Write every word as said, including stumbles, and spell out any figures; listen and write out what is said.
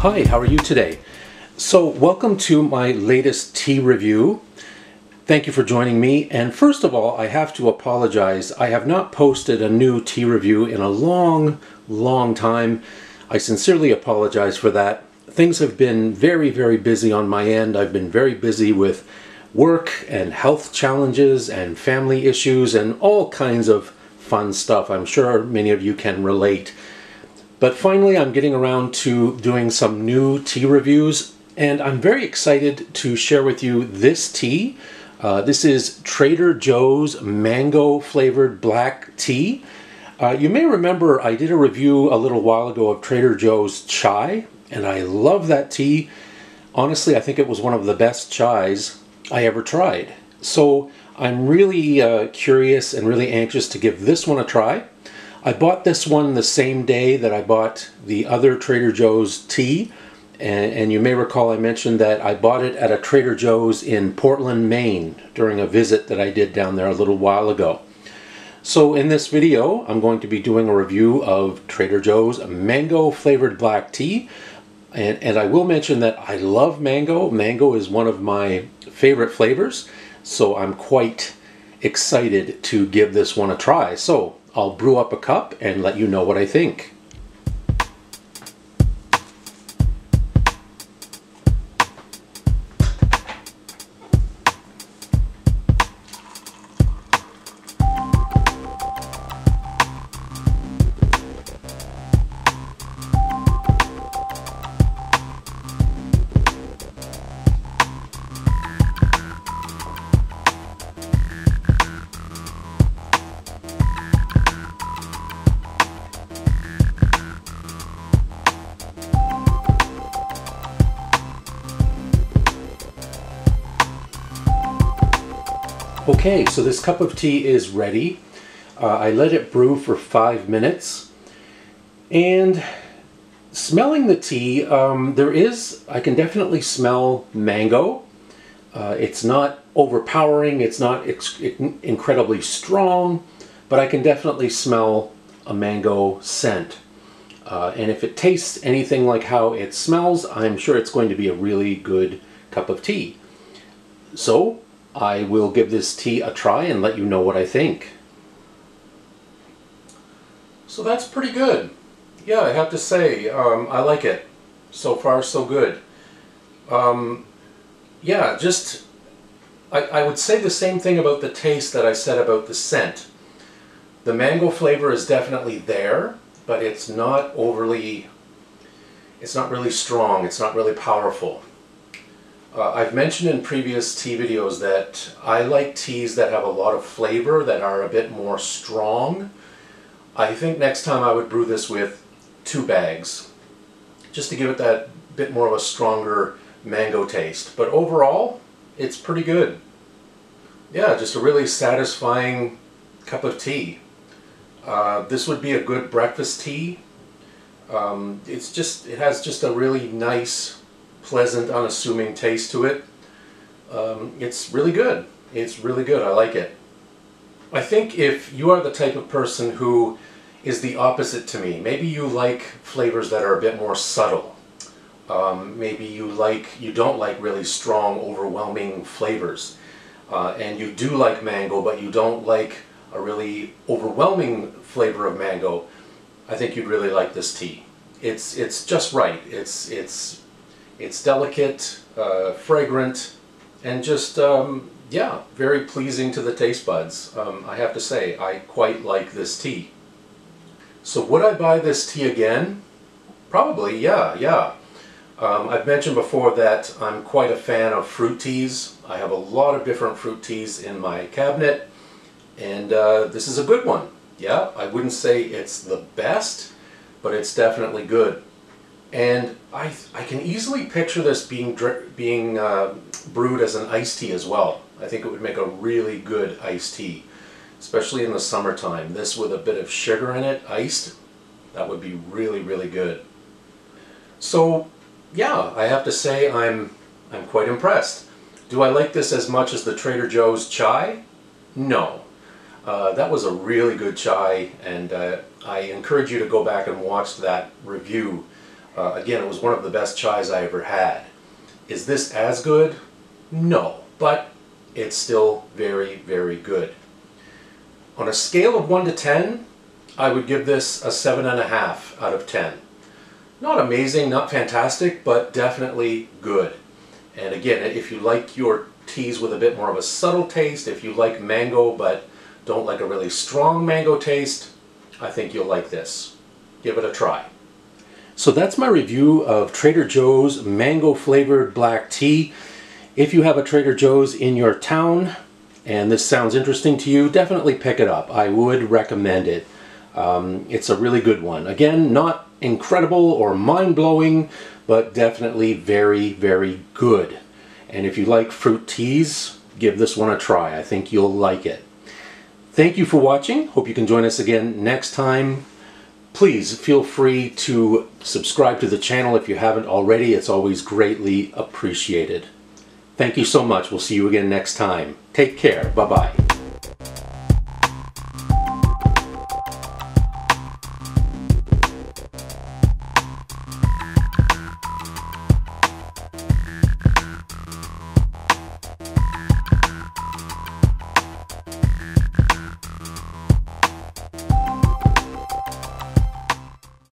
Hi, how are you today? So welcome to my latest tea review. Thank you for joining me. And first of all, I have to apologize. I have not posted a new tea review in a long, long time. I sincerely apologize for that. Things have been very, very busy on my end. I've been very busy with work and health challenges and family issues and all kinds of fun stuff. I'm sure many of you can relate. But finally, I'm getting around to doing some new tea reviews, and I'm very excited to share with you this tea. Uh, this is Trader Joe's mango flavored black tea. Uh, you may remember I did a review a little while ago of Trader Joe's chai, and I love that tea. Honestly, I think it was one of the best chais I ever tried. So I'm really uh, curious and really anxious to give this one a try. I bought this one the same day that I bought the other Trader Joe's tea. And, and you may recall I mentioned that I bought it at a Trader Joe's in Portland, Maine during a visit that I did down there a little while ago. So in this video, I'm going to be doing a review of Trader Joe's mango flavored black tea. And, and I will mention that I love mango. Mango is one of my favorite flavors. So I'm quite excited to give this one a try. So I'll brew up a cup and let you know what I think. Okay, so this cup of tea is ready. Uh, I let it brew for five minutes. And smelling the tea, um, there is, I can definitely smell mango. Uh, it's not overpowering, it's not ex incredibly strong, but I can definitely smell a mango scent. Uh, and if it tastes anything like how it smells, I'm sure it's going to be a really good cup of tea. So I will give this tea a try and let you know what I think. So that's pretty good. Yeah, I have to say, um, I like it. So far, so good. Um, yeah, just, I, I would say the same thing about the taste that I said about the scent. The mango flavor is definitely there, but it's not overly, it's not really strong, it's not really powerful. Uh, I've mentioned in previous tea videos that I like teas that have a lot of flavor, that are a bit more strong. I think next time I would brew this with two bags, just to give it that bit more of a stronger mango taste. But overall, it's pretty good. Yeah, just a really satisfying cup of tea. Uh, this would be a good breakfast tea. Um, it's just, it has just a really nice, pleasant, unassuming taste to it. Um, it's really good. It's really good. I like it. I think if you are the type of person who is the opposite to me, maybe you like flavors that are a bit more subtle. Um, maybe you like, you don't like really strong, overwhelming flavors. Uh, and you do like mango, but you don't like a really overwhelming flavor of mango. I think you'd really like this tea. It's, it's just right. It's, it's, It's delicate, uh, fragrant, and just, um, yeah, very pleasing to the taste buds. Um, I have to say, I quite like this tea. So would I buy this tea again? Probably, yeah, yeah. Um, I've mentioned before that I'm quite a fan of fruit teas. I have a lot of different fruit teas in my cabinet, and uh, this is a good one. Yeah, I wouldn't say it's the best, but it's definitely good. And I, I can easily picture this being, being uh, brewed as an iced tea as well. I think it would make a really good iced tea, especially in the summertime. This with a bit of sugar in it, iced, that would be really, really good. So yeah, I have to say I'm, I'm quite impressed. Do I like this as much as the Trader Joe's chai? No. Uh, that was a really good chai, and uh, I encourage you to go back and watch that review. Uh, again, it was one of the best chais I ever had. Is this as good? No, but it's still very, very good. On a scale of one to ten, I would give this a seven point five out of ten. Not amazing, not fantastic, but definitely good. And again, if you like your teas with a bit more of a subtle taste, if you like mango but don't like a really strong mango taste, I think you'll like this. Give it a try. So that's my review of Trader Joe's mango flavored black tea. If you have a Trader Joe's in your town and this sounds interesting to you, definitely pick it up. I would recommend it. Um, it's a really good one. Again, not incredible or mind-blowing, but definitely very, very good. And if you like fruit teas, give this one a try. I think you'll like it. Thank you for watching. Hope you can join us again next time. Please feel free to subscribe to the channel if you haven't already. It's always greatly appreciated. Thank you so much. We'll see you again next time. Take care. Bye-bye.